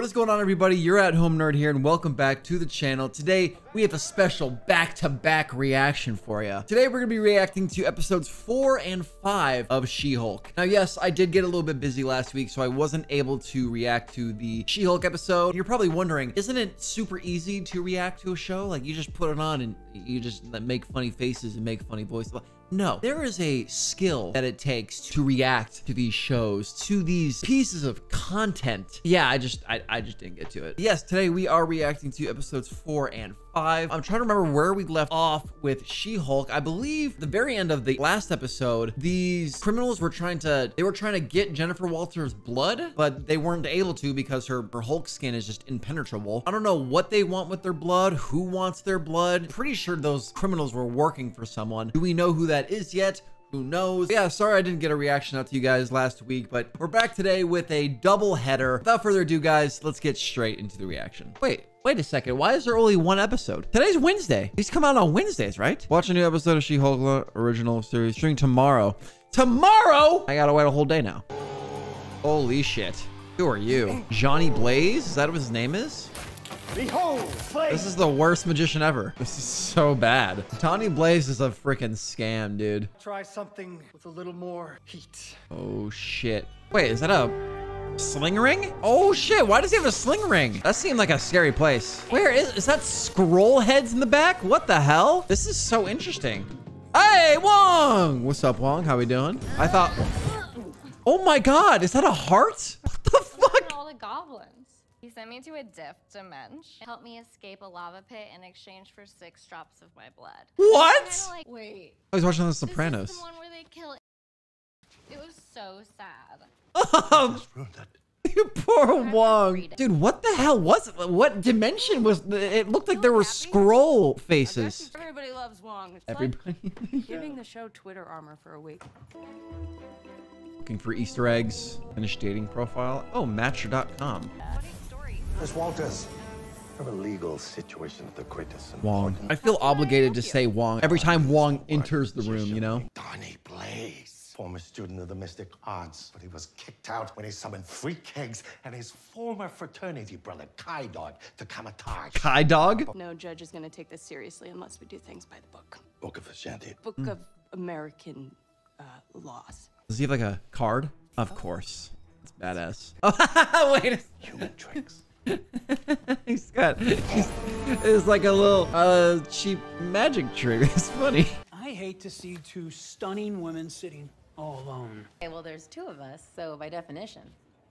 What is going on, everybody? You're at Home Nerd here, and welcome back to the channel. Today, we have a special back-to-back reaction for you. Today, we're going to be reacting to episodes 4 and 5 of She-Hulk. Now, yes, I did get a little bit busy last week, so I wasn't able to react to the She-Hulk episode. You're probably wondering, isn't it super easy to react to a show? Like, you just put it on, and you just make funny faces and make funny voices. No, there is a skill that it takes to react to these shows, to these pieces of content. Yeah, I just didn't get to it. Yes, today we are reacting to episodes 4 and 5. I'm trying to remember where we left off with She-Hulk. I believe the very end of the last episode, these criminals were trying to get Jennifer Walters' blood, but they weren't able to because her Hulk skin is just impenetrable. I don't know what they want with their blood, who wants their blood. Pretty sure those criminals were working for someone. Do we know who that is yet? Who knows? Yeah, sorry I didn't get a reaction out to you guys last week, but we're back today with a double header. Without further ado, guys, let's get straight into the reaction. Wait a second. Why is there only one episode? Today's Wednesday. These come out on Wednesdays, right? Watch a new episode of She-Hulk original series streaming tomorrow. Tomorrow? I gotta wait a whole day now. Holy shit. Who are you? Johnny Blaze? Is that what his name is? Behold, Blaze. This is the worst magician ever. This is so bad. Donnie Blaze is a freaking scam, dude. Try something with a little more heat. Oh, shit. Wait, is that a sling ring? Oh, shit. Why does he have a sling ring? That seemed like a scary place. Where is that scroll heads in the back? What the hell? This is so interesting. Hey, Wong. What's up, Wong? How we doing? I thought, oh, my God. Is that a heart? What the fuck? All the goblins. He sent me to a different dimension. Help me escape a lava pit in exchange for 6 drops of my blood. What? Like, wait. I was watching The Sopranos. This is the one where they kill. It was so sad. Oh, you poor Wong. Dude, what the hell was it? What dimension was it? Looked like there were scroll faces. Everybody loves Wong. It's everybody. Like giving the show Twitter armor for a week. Looking for Easter eggs. Finish dating profile. Oh, Matcher.com. Miss Walters, I have a legal situation of the greatest importance. Wong. I feel obligated to say Wong every time Wong enters the room, you know? Donnie Blaze, former student of the Mystic Arts, but he was kicked out when he summoned freak eggs and his former fraternity brother, Kai Dog, to kamikaze. Kai Dog? No judge is going to take this seriously unless we do things by the book. Book of Ashanti. Book of American laws. Does he have like a card? Of course. It's badass. Oh, wait. Human tricks. It's like a little cheap magic trick. It's funny. I hate to see 2 stunning women sitting all alone. Okay, well, there's 2 of us, so by definition,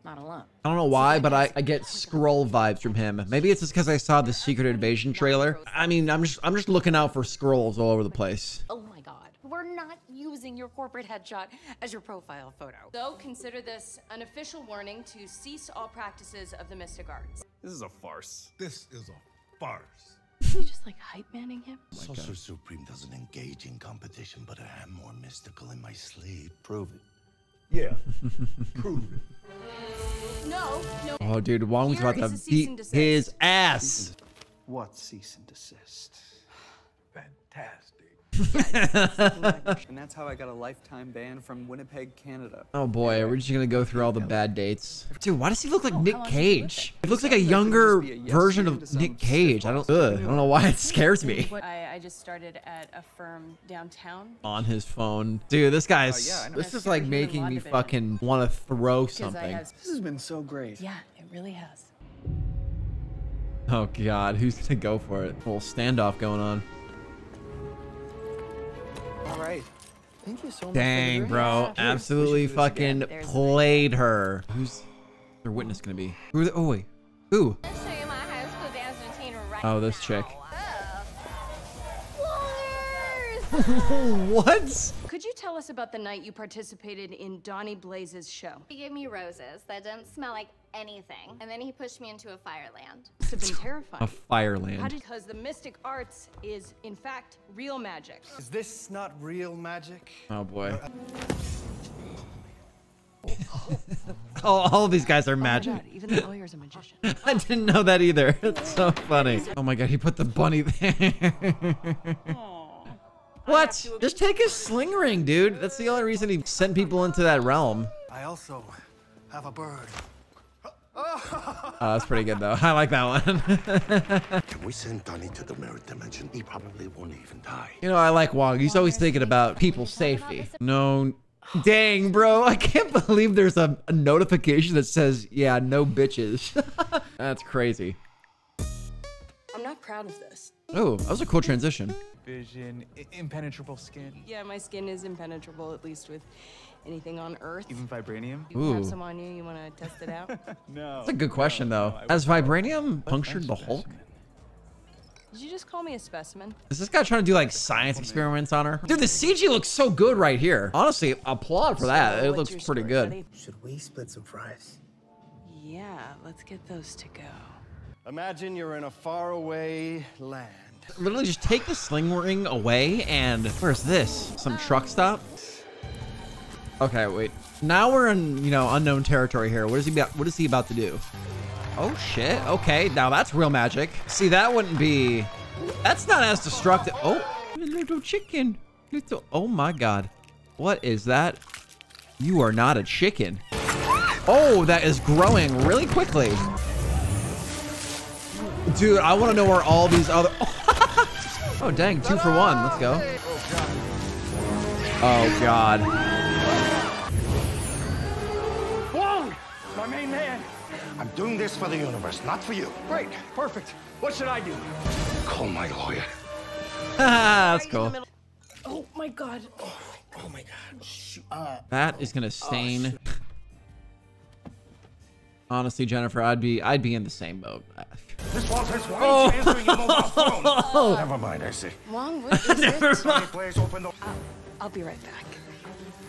not alone. I don't know why, but I get scroll vibes from him. Maybe it's just because I saw the Secret Invasion trailer. I mean, I'm just looking out for scrolls all over the place. Oh my God. We're not using your corporate headshot as your profile photo. So consider this an official warning to cease all practices of the Mystic Arts. This is a farce. This is a farce. Is he just like hype manning him? Oh, Sorcerer Supreme doesn't engage in competition, but I am more mystical in my sleep. Prove it. Yeah. Prove it. No, no. Oh, dude, Wong was about to beat his ass. What cease and desist? Fantastic. And that's how I got a lifetime ban from Winnipeg, Canada. Oh boy, we're just gonna go through all the bad dates. Dude, why does he look like Nick Cage? It looks like a younger version of Nick Cage. I don't know why it scares me. I just started at a firm downtown. On his phone. Dude, this guy's, this is like making me fucking want to throw something. This has been so great. Yeah, it really has. Oh God, who's gonna go for it? Whole standoff going on. Right. Thank you so much. Dang, bro. Absolutely fucking played her. Who's their witness gonna be? Who are they? Oh, wait. Who? Let's show you my high school dance routine right now. Oh, this chick. What? Could you tell us about the night you participated in Donnie Blaze's show? He gave me roses that didn't smell like anything, and then he pushed me into a fireland. It's been terrifying. A fireland. Because the Mystic Arts is, in fact, real magic. Is this not real magic? Oh boy. All these guys are magic. Oh my God, even the lawyer's a magician. I didn't know that either. It's so funny. Oh my God, he put the bunny there. What? Just take his sling ring, dude. That's the only reason he sent people into that realm. I also have a bird. Oh, that's pretty good though. I like that one. Can we send Donnie to the mirror dimension? He probably won't even die. You know, I like Wong. He's always thinking about people's safety. No. Dang, bro. I can't believe there's a notification that says, yeah, no bitches. That's crazy. I'm not proud of this. Oh, that was a cool transition. Vision, impenetrable skin. Yeah, my skin is impenetrable, at least with anything on Earth. Even vibranium? You have some on you, you want to test it out? No. That's a good question, though. Has vibranium punctured the Hulk? Did you just call me a specimen? Is this guy trying to do like science experiments on her? Dude, the CG looks so good right here. Honestly, applaud for that. It looks pretty good. Should we split some fries? Yeah, let's get those to go. Imagine you're in a faraway land. Literally just take the sling ring away and... Where's this? Some truck stop? Okay, wait. Now we're in, you know, unknown territory here. What is he about to do? Oh, shit. Okay, now that's real magic. See, that wouldn't be... That's not as destructive. Oh, little chicken. Little... Oh, my God. What is that? You are not a chicken. Oh, that is growing really quickly. Dude, I want to know where all these other... Oh, dang. 2 for 1. Let's go. Oh, God. Wong! My main man! I'm doing this for the universe, not for you. Great. Perfect. What should I do? Call my lawyer. That's cool. Oh, my God. Oh, my God. Shoot. That is going to stain... Honestly, Jennifer, I'd be in the same boat. This Walter's wife answering your mobile phone. Never mind, I see. Wong, what is it? I'll be right back.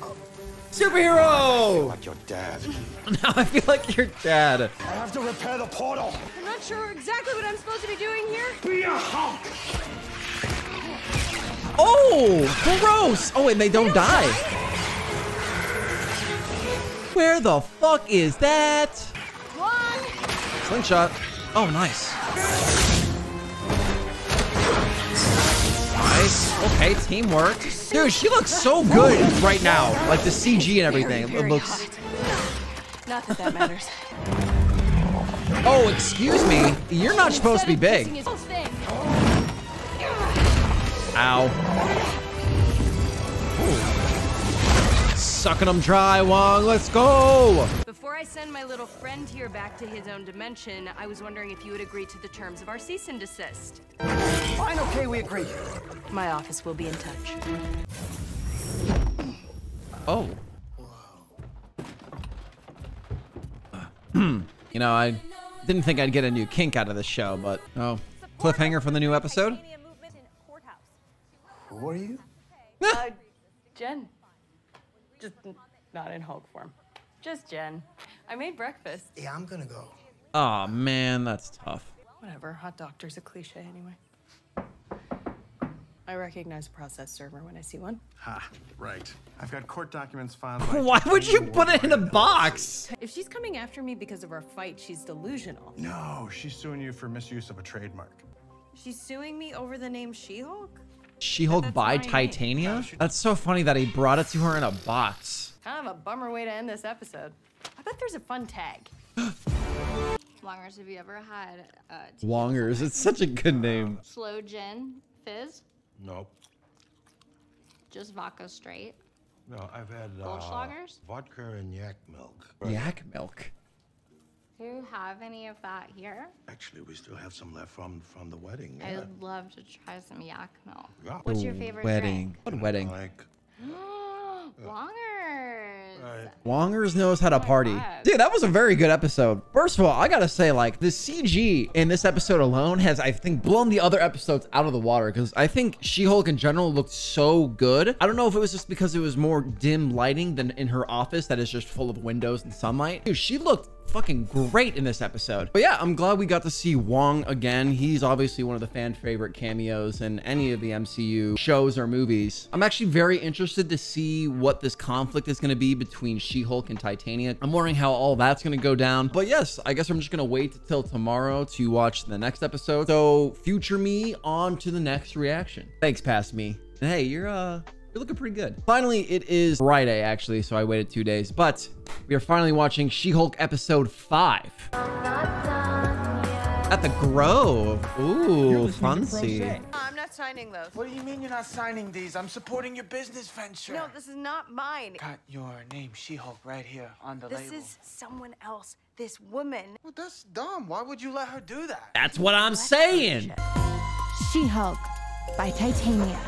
Oh. Superhero! Now I feel like your dad. Now I feel like your dad. I have to repair the portal. I'm not sure exactly what I'm supposed to be doing here. Be a Hulk. Oh, gross! Oh, and they don't die. Where the fuck is that? Slingshot. Oh, nice. Nice. Okay, teamwork. Dude, she looks so good right now. Like the CG and everything. It looks... Not that that matters. Oh, excuse me. You're not supposed to be big. Ow. Ooh. Sucking them dry, Wong. Let's go. Before I send my little friend here back to his own dimension, I was wondering if you would agree to the terms of our cease and desist. Fine, okay, we agree. My office will be in touch. Oh. You know, I didn't think I'd get a new kink out of this show, but... Oh. Cliffhanger from the new episode? Who are you? Jen. Just not in Hulk form. Just Jen. I made breakfast. Yeah, I'm gonna go. Aw, man, that's tough. Whatever, hot doctor's a cliche anyway. I recognize a process server when I see one. Ha, right. I've got court documents filed. Why would you put it in a box? If she's coming after me because of our fight, she's delusional. No, she's suing you for misuse of a trademark. She's suing me over the name She-Hulk? She-Hulk by Titania? That's so funny that he brought it to her in a box. Kind of a bummer way to end this episode. I bet there's a fun tag. Wongers, have you ever had... Wongers, it's such a good name. Slow gin, fizz? Nope. Just vodka straight? No, I've had... Goldschlagers? Vodka and yak milk. Right. Yak milk? Do you have any of that here? Actually, we still have some left from the wedding. Yeah. I'd love to try some yak milk. Yeah. What's your favorite drink? Wedding. Like... Wongers. Right. Wongers knows how to party. Dude, that was a very good episode. First of all, I gotta say, like, the CG in this episode alone has, I think, blown the other episodes out of the water, because I think She-Hulk in general looked so good. I don't know if it was just because it was more dim lighting than in her office that is just full of windows and sunlight. Dude, she looked fucking great in this episode. But yeah, I'm glad we got to see Wong again. He's obviously one of the fan favorite cameos in any of the MCU shows or movies. I'm actually very interested to see what this conflict is going to be between She-Hulk and Titania. I'm wondering how all that's going to go down. But yes, I guess I'm just going to wait till tomorrow to watch the next episode. So future me on to the next reaction. Thanks, past me. And hey, you're You're looking pretty good. Finally, it is Friday, actually, so I waited 2 days, but we are finally watching She-Hulk episode 5. At the Grove. Ooh, fancy. I'm not signing those. What do you mean you're not signing these? I'm supporting your business venture. No, this is not mine. Got your name, She-Hulk, right here on the label. This is someone else, this woman. Well, that's dumb. Why would you let her do that? That's what I'm saying. She-Hulk by Titania.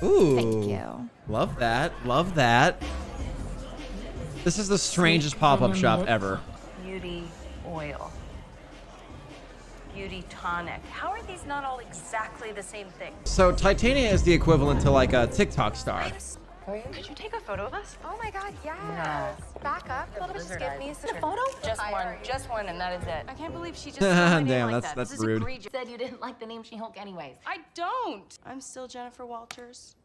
Ooh. Thank you. Love that. Love that. This is the strangest pop-up shop ever. Beauty oil. Beauty tonic. How are these not all exactly the same thing? So Titania is the equivalent to like a TikTok star. Could you take a photo of us? Oh my God, yeah. No. Back up a little bit. Just give me a photo. Just one, and that is it. I can't believe she just. Damn, like that's rude. You said you didn't like the name She-Hulk, anyways. I don't. I'm still Jennifer Walters.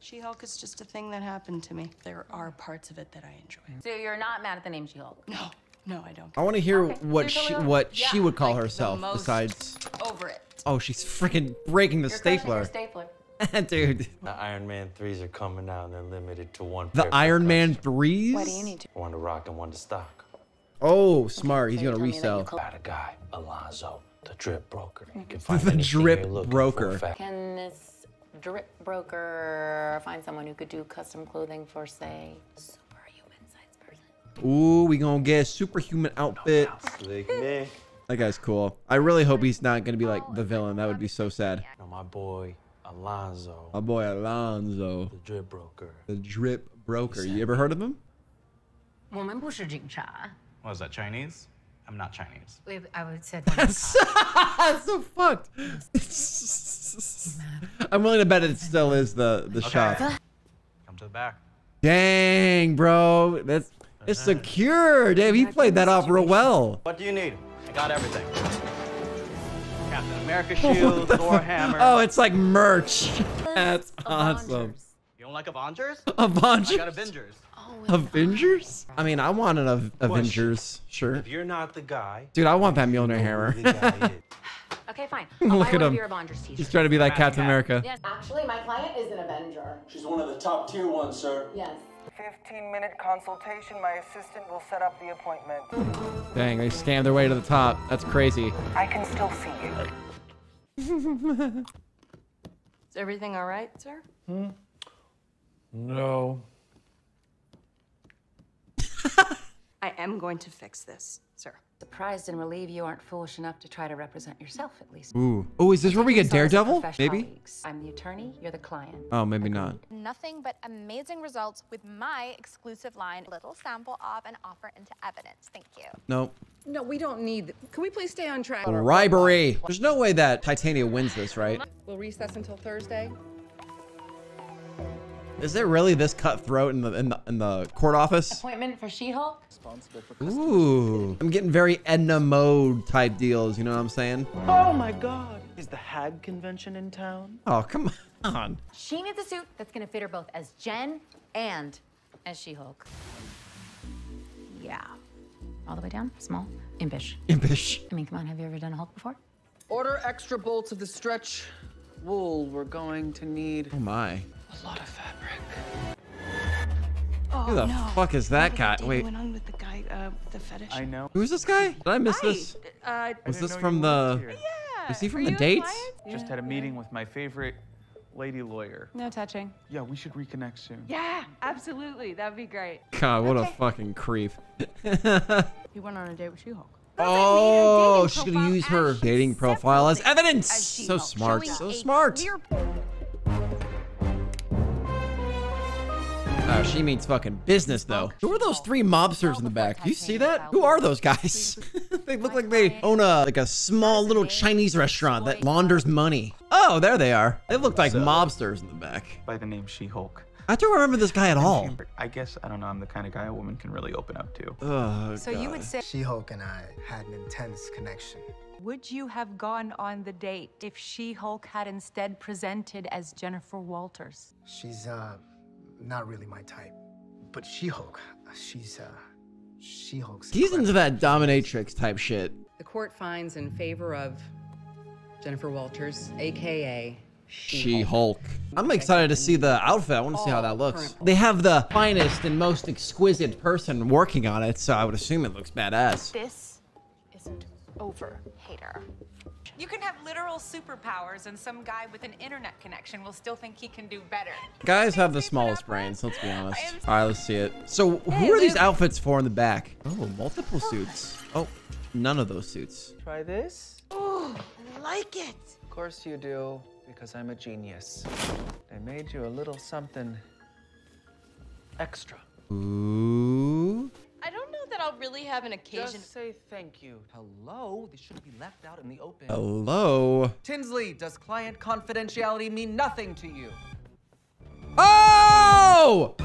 She-Hulk is just a thing that happened to me. There are parts of it that I enjoy. So you're not mad at the name She-Hulk? No. No, I don't. I want to hear what she would call herself besides. Over it. Oh, she's freaking breaking the stapler. Dude. The Iron Man 3s are coming out and they're limited to one. The Iron Man 3s? What do you need to? One to rock and one to stock. Oh, smart. Okay, he's going to resell. Got a guy, Alonzo, the drip broker. You can find the drip broker. Can this drip broker find someone who could do custom clothing for, say, ooh, we gonna get superhuman outfit. That guy's cool. I really hope he's not gonna be like the villain. That would be so sad. No, my boy Alonzo. My boy Alonzo. The drip broker. The drip broker. You ever heard of him? What was that, Chinese? I'm not Chinese. I would said that's so fucked. I'm willing to bet it still is the shop. Come to the back. Dang, bro. That's it's secure, Dave. He played that off real well. What do you need? I got everything. Captain America shield, Thor hammer. Oh, it's like merch. That's awesome. You don't like Avengers? Avengers? I got Avengers. Oh, Avengers? I mean, I want an Avengers shirt. If you're not the guy. Dude, I want that Mjolnir hammer. Okay, fine. Look at him. He's trying to be like Captain America. Yes. Actually, my client is an Avenger. She's one of the top tier ones, sir. Yes. 15-minute consultation. My assistant will set up the appointment. Dang, they scammed their way to the top. That's crazy. I can still see you. Is everything all right, sir? Hmm? No. I am going to fix this, sir. Surprised and relieved you aren't foolish enough to try to represent yourself, at least. Ooh. Oh, is this where we get Daredevil? Maybe? I'm the attorney, you're the client. Oh, maybe not. Nothing but amazing results with my exclusive line. Little sample of and offer into evidence. Thank you. No. No, we don't need... Can we please stay on track? Bribery. There's no way that Titania wins this, right? We'll recess until Thursday. Is it really this cutthroat in the court office? Appointment for She-Hulk. Ooh, I'm getting very Edna Mode type deals. You know what I'm saying? Oh my God! Is the Hag convention in town? Oh come on! She needs a suit that's gonna fit her both as Jen and as She-Hulk. Yeah, all the way down, small, impish. Impish. I mean, come on, have you ever done a Hulk before? Order extra bolts of the stretch wool. We're going to need. Oh my. A lot of fabric. Oh, who the fuck is that guy? Wait. Went on with the guy, the fetish. I know. Who's this guy? Did I miss this? Was this from the? Yeah. Is he from the dates? Yeah. Just had a meeting with my favorite lady lawyer. No touching. Yeah, we should reconnect soon. Yeah, absolutely. That'd be great. God, what a fucking creep. He went on a date with She-Hulk. Oh, she's gonna use her dating profile as evidence. So smart. So smart. Oh, she means fucking business, though. Who are those three mobsters in the back? Do you see that? Who are those guys? They look like they own a small little Chinese restaurant that launders money. Oh, there they are. They look like mobsters in the back. By the name She-Hulk. I don't remember this guy at all. I guess, I don't know, I'm the kind of guy a woman can really open up to. Oh, so God. You would say She-Hulk and I had an intense connection. Would you have gone on the date if She-Hulk had instead presented as Jennifer Walters? She's, not really my type, but She-Hulk, She-Hulk's. He's into that dominatrix type shit. The court finds in favor of Jennifer Walters, AKA She-Hulk. I'm excited to see the outfit. I want to see how that looks. They have the finest and most exquisite person working on it, so I would assume it looks badass. This isn't over, hater. You can have literal superpowers and some guy with an internet connection will still think he can do better. Guys have the smallest brains, let's be honest. All right, let's see it. So who are these outfits for in the back? Oh, multiple suits. Oh, none of those suits. Try this. Oh, I like it. Of course you do, because I'm a genius. I made you a little something extra. Ooh. I don't know that I'll really have an occasion. Just say thank you. Hello? This shouldn't be left out in the open. Hello? Tinsley, does client confidentiality mean nothing to you? Oh!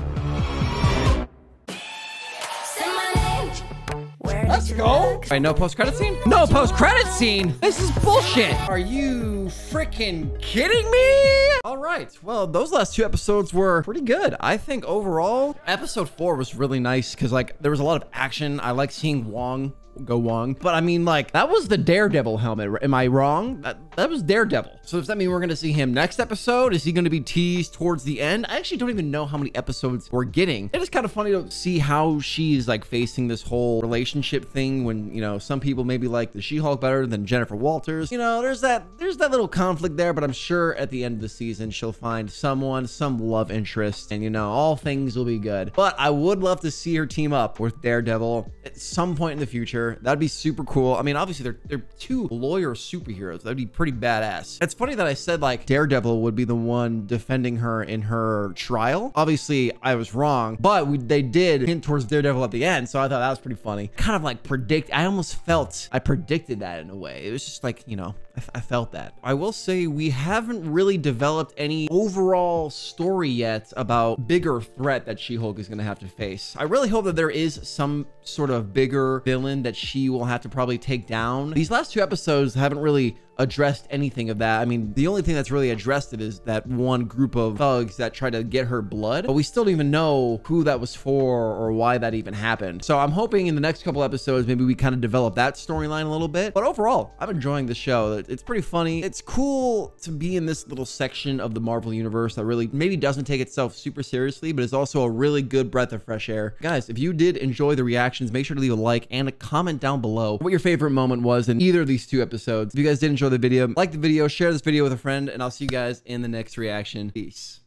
Let's go. Wait, no post-credit scene? No post-credit scene? This is bullshit. Are you freaking kidding me? All right. Well, those last two episodes were pretty good. I think overall, episode 4 was really nice because, like, there was a lot of action. I like seeing Wong go Wong. But I mean, like, that was the Daredevil helmet. Am I wrong? That was Daredevil. So does that mean we're going to see him next episode? Is he going to be teased towards the end? I actually don't even know how many episodes we're getting. It is kind of funny to see how she's like facing this whole relationship thing when, you know, some people maybe like the She-Hulk better than Jennifer Walters. You know, there's that little conflict there, but I'm sure at the end of the season, she'll find someone, some love interest, and, you know, all things will be good. But I would love to see her team up with Daredevil at some point in the future. That'd be super cool. I mean, obviously they're two lawyer superheroes. That'd be pretty badass. It's funny that I said like Daredevil would be the one defending her in her trial. Obviously I was wrong, but they did hint towards Daredevil at the end. So I thought that was pretty funny. Kind of like I almost felt I predicted that in a way. It was just like, you know, I felt that. I will say we haven't really developed any overall story yet about bigger threat that She-Hulk is going to have to face. I really hope that there is some sort of bigger villain that she will have to probably take down. These last two episodes haven't really addressed anything of that. I mean, the only thing that's really addressed it is that one group of thugs that tried to get her blood, but we still don't even know who that was for or why that even happened. So I'm hoping in the next couple episodes, maybe we kind of develop that storyline a little bit, but overall, I'm enjoying the show. It's pretty funny. It's cool to be in this little section of the Marvel universe that really maybe doesn't take itself super seriously, but is also a really good breath of fresh air. Guys, if you did enjoy the reactions, make sure to leave a like and a comment down below what your favorite moment was in either of these two episodes. If you guys did enjoy the video, like the video, share this video with a friend, and I'll see you guys in the next reaction. Peace.